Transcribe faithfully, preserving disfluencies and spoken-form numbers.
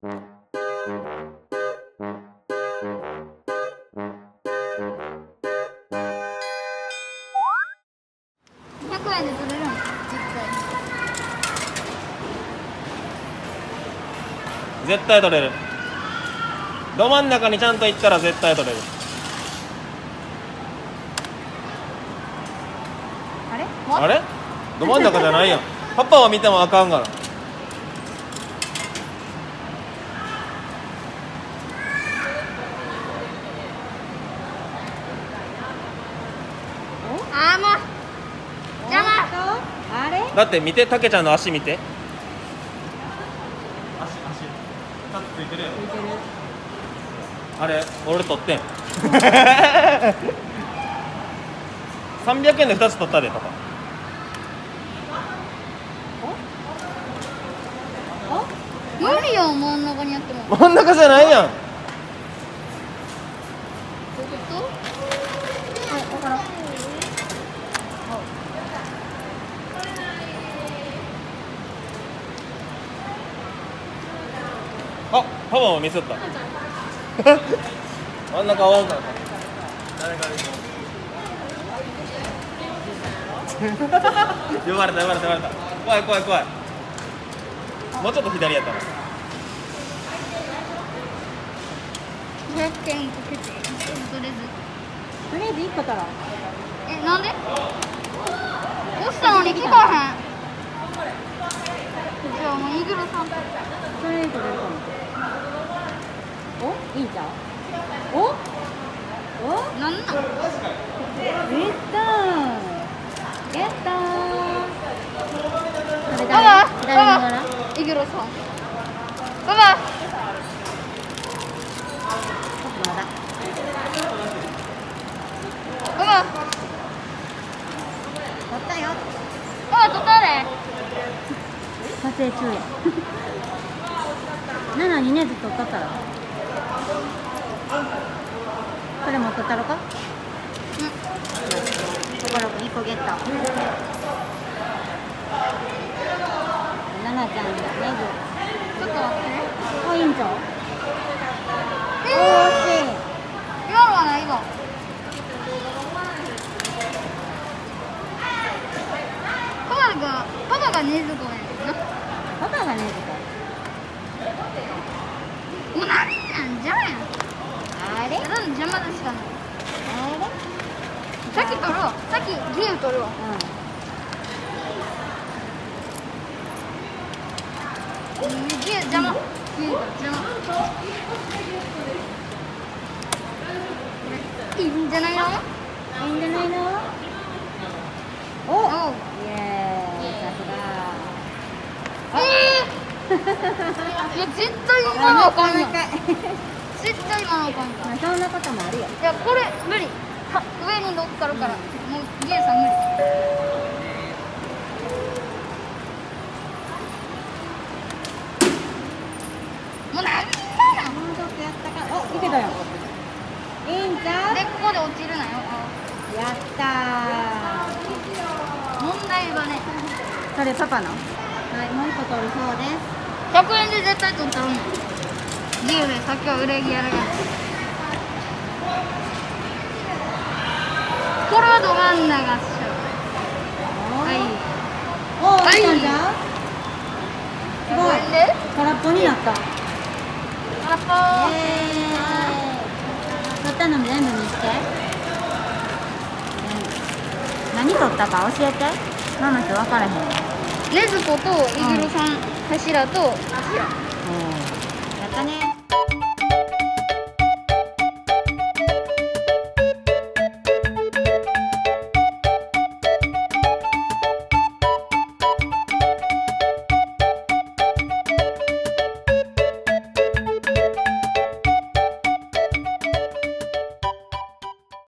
ひゃくえんで取れるの？絶対。絶対取れる。ど真ん中にちゃんと行ったら絶対取れる。あれ？あれ？ど真ん中じゃないやん。パパは見てもあかんから。あーもう邪魔。あれだって見て、たけちゃんの足見て。足足タッついてる。あれ俺取ってんさんびゃくえんでふたつ取ったでパパ。おお無理よ、真ん中にやっても。真ん中じゃないやん。あ、パパもミスった。真ん中合わんから。誰から行こう。呼ばれた呼ばれた呼ばれた。怖い怖い怖い。もうちょっと左やったら。にひゃくえんかけて取れず。とりあえず一個たら。え、なんで？押したのに来たへん。じゃあもうイーグルさん。それ以上だと。お、いいんちゃう。お、お、なんなん。やったー。やったー。誰誰誰ながら。イグロさん。ババ。ババ。取ったよ。ババ取ったね。撮影中や。ななにねず取ったから。これも取ったろか。うん。ところく一個ゲット。ななちゃんがねぐ。ちょっと待ってね。あ、いいんちゃう。ええー。惜しい。今のはないぞ。パパがパパがねずこやんな。パパがねずこ。おなみちゃんじゃん。あれ？邪魔だしかない。あれ？さっき取ろう。さっきゲーム取るわ。うん。ゲーム邪魔。ゲーム邪魔。いいんじゃないの？いいんじゃないの？おお。イエーイ。さすが。ええ。いや絶対今のはこんな回。絶対今のかんか。そんなこともあるよ。いやこれ無理。上に乗っかるから、うん、もうゲイさん無理。もうなんだな。もうちょっとやったか。お、いけたよ。いいんちゃう。でここで落ちるなよ。やったー。問題はね。それパパの。はい、もう一個取るそうです。ひゃくえんで絶対取ったの。理由でさっきは売れ着やらなかった。これはど真ん中っしょ。はい。おお、いいんじゃん。すごい。空っぽになった。空っぽ。ええ。取ったの全部見して。何取ったか教えて。ママと分からへん。ねずことイグルさん、柱と柱。うん。だね。